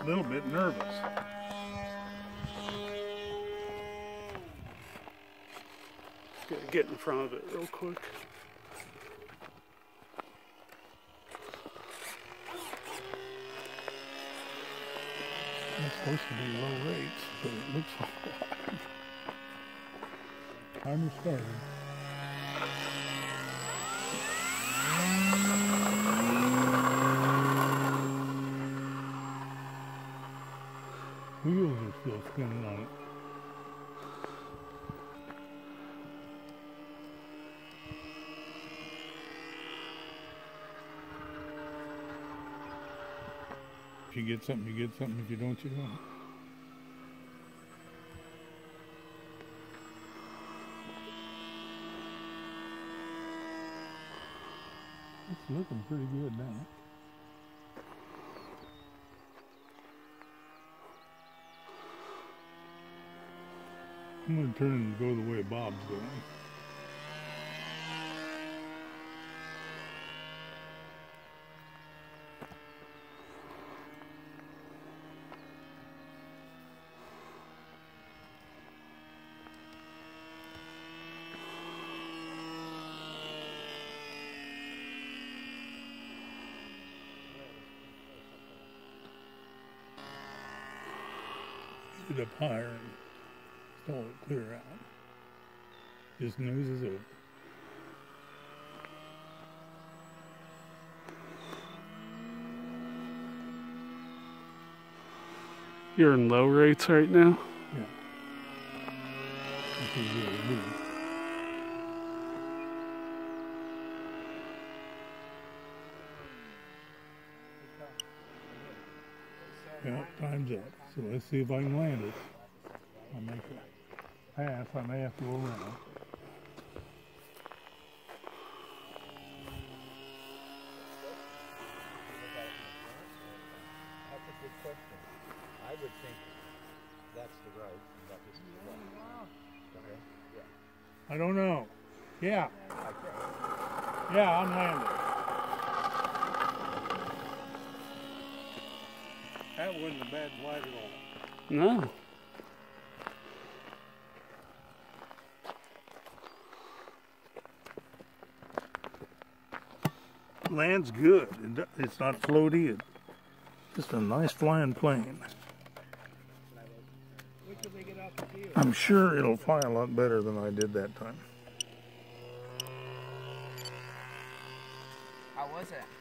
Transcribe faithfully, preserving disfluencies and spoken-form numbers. a little bit nervous. Just gonna get in front of it real quick. It's supposed to be low rates, but it looks like that. Timer started. Wheels are still spinning on it. If you get something, you get something. If you don't, you don't. It's looking pretty good now. I'm going to turn and go the way Bob's going. Get it up higher and all it clear out. This nose is over. You're in low rates right now? Yeah. This is really good. Yeah, time's up. So let's see if I can land it. I'll make it. Half, I may have to go around. That's a good question. I would think that's the right and that this is the wrong. Okay? Yeah. I don't know. Yeah. Yeah, I'm landing. That wasn't a bad flight at all. No. Land's good. It's not floaty. It's just a nice flying plane. I'm sure it'll fly a lot better than I did that time. How was it?